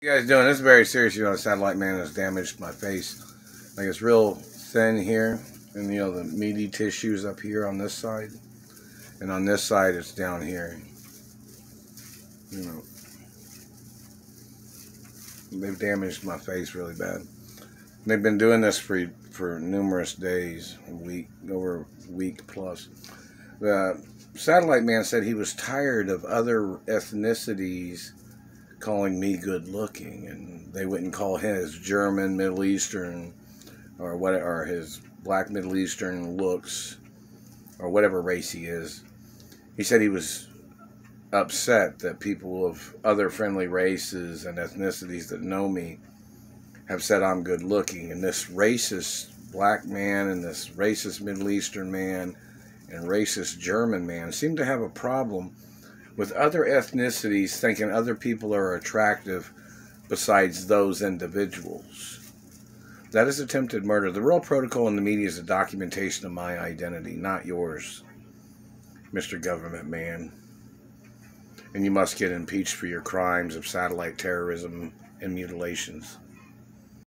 You guys doing? This is very serious. You know, the satellite man has damaged my face. Like, it's real thin here, and you know the meaty tissues up here on this side, and on this side it's down here. You know, they've damaged my face really bad. And they've been doing this for numerous days, over a week plus. The satellite man said he was tired of other ethnicities calling me good looking, and they wouldn't call his German Middle Eastern or what, or his black Middle Eastern looks or whatever race he is. He said he was upset that people of other friendly races and ethnicities that know me have said I'm good looking, and this racist black man and this racist Middle Eastern man and racist German man seem to have a problem with other ethnicities thinking other people are attractive besides those individuals. That is attempted murder. The real protocol in the media is a documentation of my identity, not yours, Mr. Government Man. And you must get impeached for your crimes of satellite terrorism and mutilations.